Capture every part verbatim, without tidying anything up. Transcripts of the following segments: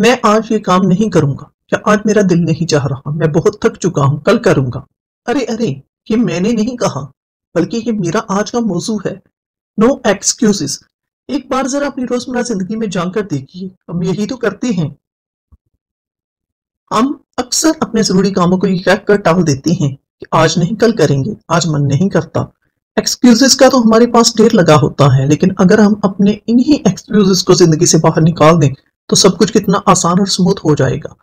मैं आज ये काम नहीं करूंगा या आज मेरा दिल नहीं चाह रहा, मैं बहुत थक चुका हूं, कल करूंगा। अरे अरे, ये मैंने नहीं कहा, बल्कि ये मेरा आज का मौजू है। No excuses. एक बार जरा अपनी रोजमर्रा जिंदगी में जाकर देखिए, हम यही तो करते हैं। हम अक्सर अपने जरूरी कामों को ये कहकर टाल देते हैं कि आज नहीं कल करेंगे, आज मन नहीं करता। एक्सक्यूजेस का तो हमारे पास ढेर लगा होता है, लेकिन अगर हम अपने इन्हीं एक्सक्यूजेस को जिंदगी से बाहर निकाल दें तो सब कुछ कितना आसान और स्मूथ हो जाएगा।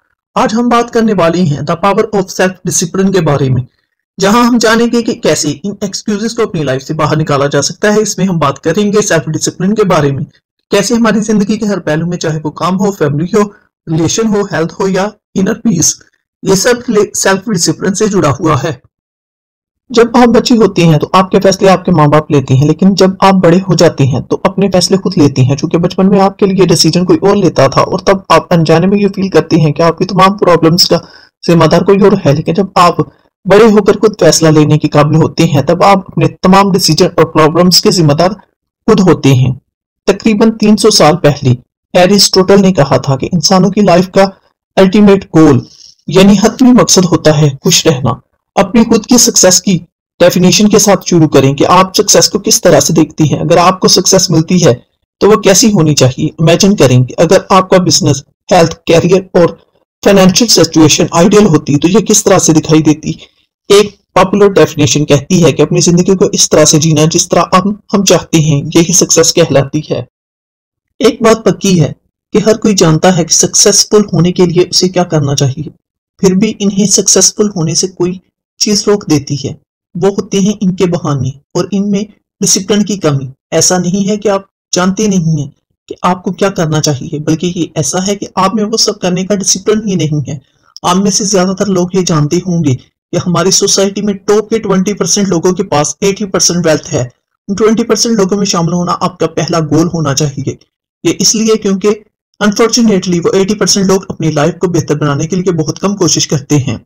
आज हम बात करने वाले हैं the power of self discipline के बारे में, जहां हम जानेंगे कि कैसे इन एक्सक्यूजेस को अपनी लाइफ से बाहर निकाला जा सकता है। इसमें हम बात करेंगे सेल्फ डिसिप्लिन के बारे में, कैसे हमारी जिंदगी के हर पहलू में, चाहे वो काम हो, फैमिली हो, रिलेशन हो, हेल्थ हो या इनर पीस, ये सब सेल्फ डिसिप्लिन से जुड़ा हुआ है। जब आप बच्चे होते हैं तो आपके फैसले आपके माँ बाप लेते हैं, लेकिन जब आप बड़े हो जाते हैं तो अपने फैसले खुद लेते हैं। चूंकि बचपन में आपके लिए डिसीजन कोई और लेता था और तब आप अनजाने में ये फील करते हैं कि आपकी तमाम प्रॉब्लम्स का जिम्मेदार कोई और है, लेकिन जब आप बड़े होकर खुद फैसला लेने के काबिल होते हैं तब आप अपने तमाम डिसीजन और प्रॉब्लम्स के जिम्मेदार खुद होते हैं। तकरीबन तीन सौ साल पहले एरिस्टोटल ने कहा था कि इंसानों की लाइफ का अल्टीमेट गोल यानी हतमी मकसद होता है खुश रहना। अपनी खुद की सक्सेस की डेफिनेशन के साथ शुरू करें कि आप सक्सेस को किस तरह से देखती हैं। अगर आपको सक्सेस मिलती है तो वह कैसी होनी चाहिए। इमेजिन करें कि अगर आपका बिजनेस, हेल्थ, कैरियर और फाइनेंशियल सिचुएशन आइडियल होती तो यह किस तरह से दिखाई देती। एक पॉपुलर डेफिनेशन कहती है कि अपनी जिंदगी को इस तरह से जीना जिस तरह हम, हम चाहते हैं, यही सक्सेस कहलाती है। एक बात पक्की है कि हर कोई जानता है कि सक्सेसफुल होने के लिए उसे क्या करना चाहिए, फिर भी इन्हें सक्सेसफुल होने से कोई चीज रोक देती है। वो होते हैं इनके बहाने और इनमें डिसिप्लिन की कमी। ऐसा नहीं है कि आप जानते नहीं हैं कि आपको क्या करना चाहिए, बल्कि ये ऐसा है कि आप में वो सब करने का डिसिप्लिन ही नहीं है। आप में से ज्यादातर लोग ये जानते होंगे हमारी सोसाइटी में टॉप के बीस परसेंट लोगों के पास अस्सी परसेंट वेल्थ है। बीस परसेंट लोगों में शामिल होना आपका पहला गोल होना चाहिए। ये इसलिए क्योंकि अनफॉर्चुनेटली वो अस्सी परसेंट लोग अपनी लाइफ को बेहतर बनाने के लिए बहुत कम कोशिश करते हैं।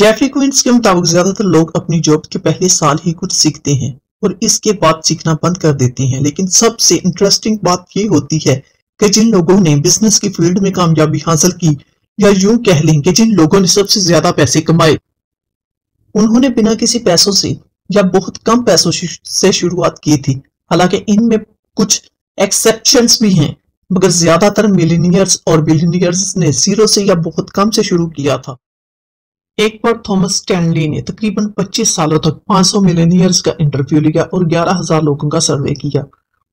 जेफरी क्वींस के मुताबिक ज्यादातर लोग अपनी जॉब के पहले साल ही कुछ सीखते हैं और इसके बाद सीखना बंद कर देते हैं, लेकिन सबसे इंटरेस्टिंग बात ये होती है कि जिन लोगों ने बिजनेस की फील्ड में कामयाबी हासिल की, या यूं कह लें कि जिन लोगों ने सबसे ज्यादा पैसे कमाए, उन्होंने बिना किसी पैसों से या बहुत कम पैसों से शुरुआत की थी। हालांकि इनमें कुछ एक्सेप्शंस भी हैं, मगर ज्यादातर मिलियनियर्स और बिलियनियर्स ने जीरो से या बहुत कम से शुरू किया था। एक बार थॉमस स्टैनली ने तकरीबन पच्चीस सालों तक पाँच सौ मिलियनियर्स का इंटरव्यू लिया और ग्यारह हज़ार लोगों का सर्वे किया,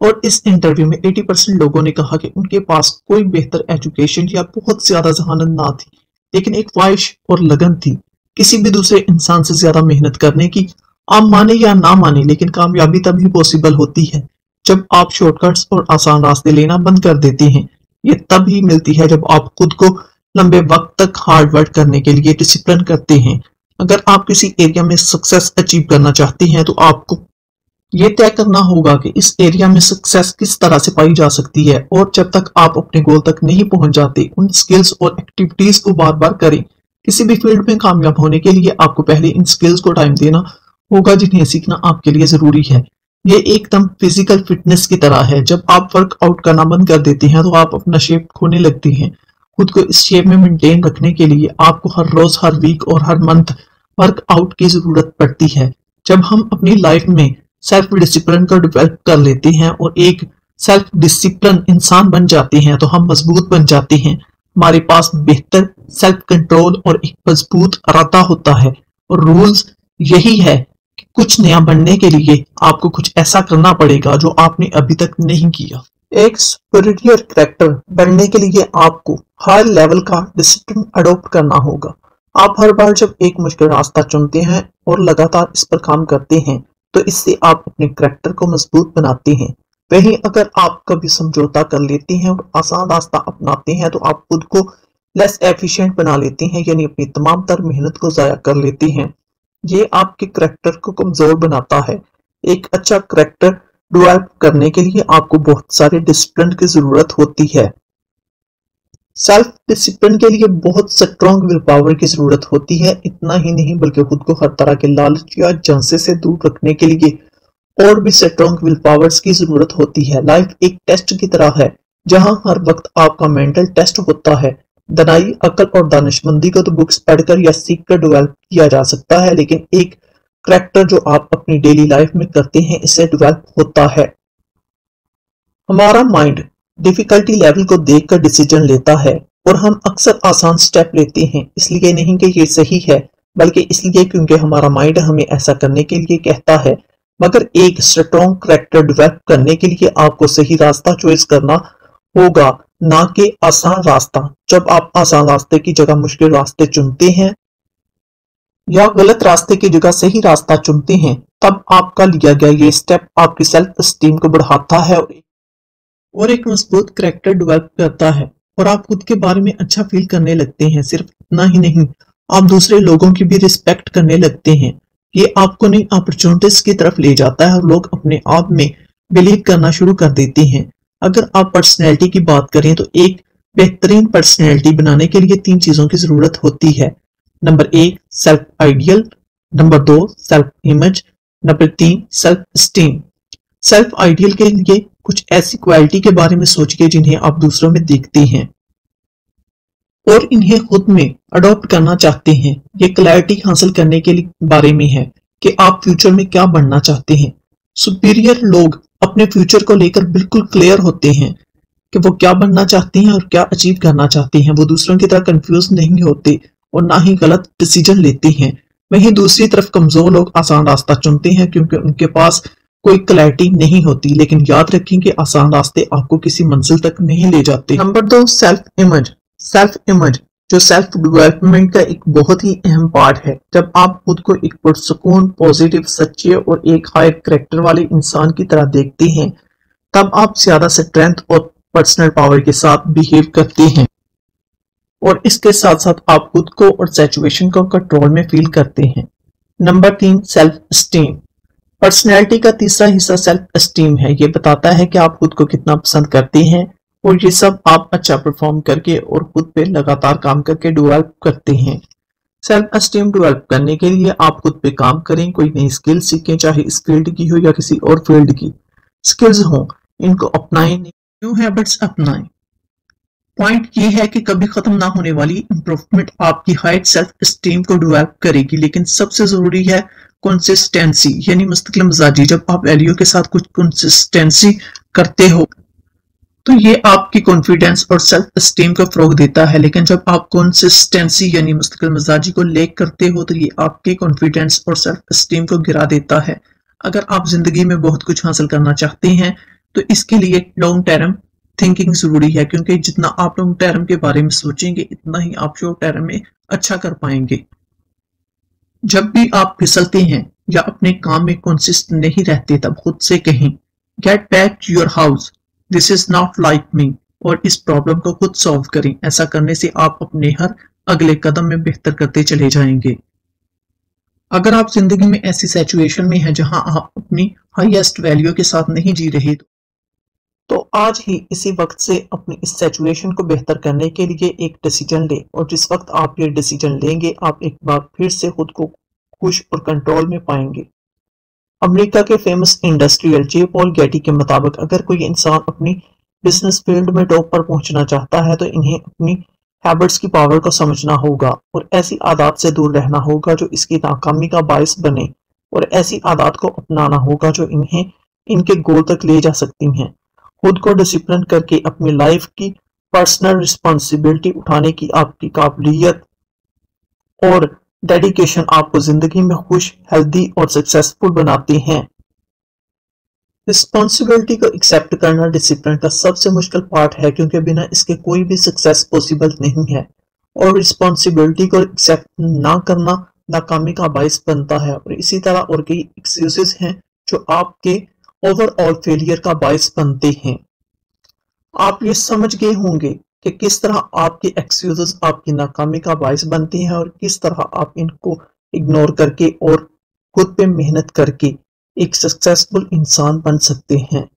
और इस इंटरव्यू में अस्सी परसेंट लोगों ने कहा कि उनके पास कोई बेहतर एजुकेशन या बहुत ज्यादा जहानत ना थी, लेकिन एक ख्वाहिश और लगन थी किसी भी दूसरे इंसान से ज्यादा मेहनत करने की। आप माने या ना माने, लेकिन कामयाबी तभी पॉसिबल होती है जब आप शॉर्टकट्स और आसान रास्ते लेना बंद कर देते हैं। ये तब ही मिलती है जब आप खुद को लंबे वक्त तक हार्ड वर्क करने के लिए डिसिप्लिन करते हैं। अगर आप किसी एरिया में सक्सेस अचीव करना चाहते हैं तो आपको ये तय करना होगा कि इस एरिया में सक्सेस किस तरह से पाई जा सकती है, और जब तक आप अपने गोल तक नहीं पहुंच जाते, उन स्किल्स और एक्टिविटीज को बार बार करें। किसी भी फील्ड में कामयाब होने के लिए आपको पहले इन स्किल्स को टाइम देना होगा जिन्हें सीखना आपके लिए जरूरी है। ये एकदम फिजिकल फिटनेस की तरह है, जब आप वर्कआउट करना बंद कर देते हैं तो आप अपना शेप खोने लगते हैं। खुद को इस शेप में मेंटेन रखने के लिए आपको हर रोज, हर वीक और हर मंथ वर्कआउट की जरूरत पड़ती है। जब हम अपनी लाइफ में सेल्फ डिसिप्लिन को डेवलप कर लेते हैं और एक सेल्फ डिसिप्लिन इंसान बन जाते हैं तो हम मजबूत बन जाते हैं। हमारे पास बेहतर सेल्फ कंट्रोल और एक मजबूत इरादा होता है, और रूल्स यही है कि कुछ नया बनने के लिए आपको कुछ ऐसा करना पड़ेगा जो आपने अभी तक नहीं किया। एक सुपीरियर कैरेक्टर बनने के लिए आपको हाई लेवल का डिसिप्लिन अडोप्ट करना होगा। आप हर बार जब एक मुश्किल रास्ता चुनते हैं और लगातार इस पर काम करते हैं तो इससे आप अपने करैक्टर को मजबूत बनाते हैं। वहीं अगर आप कभी समझौता कर लेते हैं और आसान रास्ता अपनाते हैं तो आप खुद को लेस एफिशिएंट बना लेते हैं, यानी अपनी तमाम तर मेहनत को जाया कर लेते हैं। ये आपके करैक्टर को कमजोर बनाता है। एक अच्छा करैक्टर डेवलप करने के लिए आपको बहुत सारे डिसिप्लिन की जरूरत होती है। सेल्फ डिसिप्लिन के लिए बहुत स्ट्रॉन्ग विल पावर की जरूरत होती है। इतना ही नहीं बल्कि खुद को हर तरह के लालच या जंसे से दूर रखने के लिए और भी स्ट्रॉन्ग विल पावर्स की जरूरत होती है। लाइफ एक टेस्ट की तरह है जहां हर वक्त आपका मेंटल टेस्ट होता है। दनाई, अकल और दानिशमंदी को तो बुक्स पढ़कर या सीख कर डेवलप किया जा सकता है, लेकिन एक करैक्टर जो आप अपनी डेली लाइफ में करते हैं इससे डेवलप होता है। हमारा माइंड डिफिकल्टी लेवल को देखकर डिसीजन लेता है और हम अक्सर आसान स्टेप लेते हैं, इसलिए नहीं कि ये सही है, बल्कि इसलिए क्योंकि हमारा माइंड हमें ऐसा करने के लिए कहता है। मगर एक स्ट्रॉन्ग करैक्टर डेवलप करने के लिए आपको सही रास्ता चॉइस करना होगा, ना कि आसान रास्ता। जब आप आसान रास्ते की जगह मुश्किल रास्ते चुनते हैं या गलत रास्ते की जगह सही रास्ता चुनते हैं, तब आपका लिया गया ये स्टेप आपकी सेल्फ एस्टीम को बढ़ाता है और एक मजबूत करैक्टर डेवलप करता है, और आप खुद के बारे में अच्छा फील करने लगते हैं। सिर्फ इतना ही नहीं, आप दूसरे लोगों की भी रिस्पेक्ट करने लगते हैं। ये आपको नई अपॉर्चुनिटीज की तरफ ले जाता है और लोग अपने आप में बिलीव करना शुरू कर देते हैं। अगर आप पर्सनैलिटी की बात करें तो एक बेहतरीन पर्सनैलिटी बनाने के लिए तीन चीजों की जरूरत होती है। नंबर एक, सेल्फ आइडियल, नंबर दो, सेल्फ इमेज, नंबर तीन, सेल्फ एस्टीम। सेल्फ आइडियल के लिए कुछ ऐसी क्वालिटी के बारे में सोचिए जिन्हें आप दूसरों में देखते हैं और इन्हें खुद में अडॉप्ट करना चाहते हैं। ये क्लैरिटी हासिल करने के बारे में है कि आप फ्यूचर में क्या बनना चाहते हैं। सुपीरियर लोग अपने फ्यूचर को लेकर बिल्कुल क्लियर होते हैं कि वो क्या बनना चाहते हैं और क्या अचीव करना चाहते हैं। वो दूसरों की तरह कंफ्यूज नहीं होते और ना ही गलत डिसीजन लेते हैं। वहीं दूसरी तरफ कमजोर लोग आसान रास्ता चुनते हैं क्योंकि उनके पास कोई क्लैरिटी नहीं होती। लेकिन याद रखें कि आसान रास्ते आपको किसी मंजिल तक नहीं ले जाते। नंबर दो, सेल्फ इमेज। सेल्फ इमेज जो सेल्फ डेवलपमेंट का एक बहुत ही अहम पार्ट है। जब आप खुद को एक पुरसुकून, पॉजिटिव, सच्चे और एक हाई करैक्टर वाले इंसान की तरह देखते हैं, तब आप ज्यादा स्ट्रेंथ और पर्सनल पावर के साथ बिहेव करते हैं, और इसके साथ साथ आप खुद को और सिचुएशन को कंट्रोल में फील करते हैं। नंबर तीन, सेल्फ एस्टीम। पर्सनैलिटी का तीसरा हिस्सा सेल्फ एस्टीम है। ये बताता है कि आप खुद को कितना पसंद करते हैं, और ये सब आप अच्छा परफॉर्म करके और खुद पे लगातार काम करके डेवलप करते हैं। सेल्फ एस्टीम डेवलप करने के लिए आप खुद पे काम करें, कोई नई स्किल सीखें, चाहे इस फील्ड की हो या किसी और फील्ड की स्किल्स हो, इनको अपनाएं, न्यू हैबिट्स अपनाएं। पॉइंट ये है कि कभी खत्म ना होने वाली इम्प्रूवमेंट आपकी हाई सेल्फ एस्टीम को डेवलप करेगी, लेकिन सबसे जरूरी है कंसिस्टेंसी, यानी मुस्तकिल मिजाजी। जब आप वैल्यू के साथ कुछ कंसिस्टेंसी करते हो तो ये आपकी कॉन्फिडेंस और सेल्फ एस्टीम को फरोग देता है, लेकिन जब आप कंसिस्टेंसी यानी मुस्तकिल मिजाजी को लेक करते हो तो ये आपके कॉन्फिडेंस और सेल्फ एस्टीम को गिरा देता है। अगर आप जिंदगी में बहुत कुछ हासिल करना चाहते हैं तो इसके लिए लॉन्ग टर्म थिंकिंग जरूरी है, क्योंकि जितना आप लॉन्ग टर्म के बारे में सोचेंगे इतना ही आप शॉर्ट टर्म में अच्छा कर पाएंगे। जब भी आप फिसलते हैं या अपने काम में कंसिस्ट नहीं रहते, तब खुद से कहें, get back to your house, this is not like me, और इस प्रॉब्लम को खुद सॉल्व करें। ऐसा करने से आप अपने हर अगले कदम में बेहतर करते चले जाएंगे। अगर आप जिंदगी में ऐसी सिचुएशन में हैं जहां आप अपनी हाईएस्ट वैल्यू के साथ नहीं जी रहे, तो आज ही इसी वक्त से अपनी इस सिचुएशन को बेहतर करने के लिए एक डिसीजन लें, और जिस वक्त आप ये डिसीजन लेंगे आप एक बार फिर से खुद को खुश और कंट्रोल में पाएंगे। अमेरिका के famous industrial J Paul Getty के मुताबिक, अगर कोई इंसान अपनी बिजनेस फील्ड में टॉप पर पहुंचना चाहता है तो इन्हें अपनी हैबिट्स की पावर को समझना होगा और ऐसी आदत से दूर रहना होगा जो इसकी नाकामी का बायस बने, और ऐसी आदत को अपनाना होगा जो इन्हें इनके गोल तक ले जा सकती हैं। खुद को डिसिप्लिन करके अपनी लाइफ की पर्सनल रिस्पॉन्सिबिलिटी उठाने की आपकी काबिलियत और डेडिकेशन आपको जिंदगी में खुश, हेल्दी और सक्सेसफुल बनाती हैं। रिस्पॉन्सिबिलिटी को एक्सेप्ट करना डिसिप्लिन का सबसे मुश्किल पार्ट है, क्योंकि बिना इसके कोई भी सक्सेस पॉसिबल नहीं है, और रिस्पॉन्सिबिलिटी को एक्सेप्ट ना करना नाकामी का बायस बनता है। और इसी तरह और कई एक्सक्यूजेस हैं जो आपके ओवरऑल फेलियर का बायस बनते हैं। आप ये समझ गए होंगे कि किस तरह आपके एक्सक्यूजेस आपकी नाकामी का बायस बनती हैं और किस तरह आप इनको इग्नोर करके और खुद पे मेहनत करके एक सक्सेसफुल इंसान बन सकते हैं।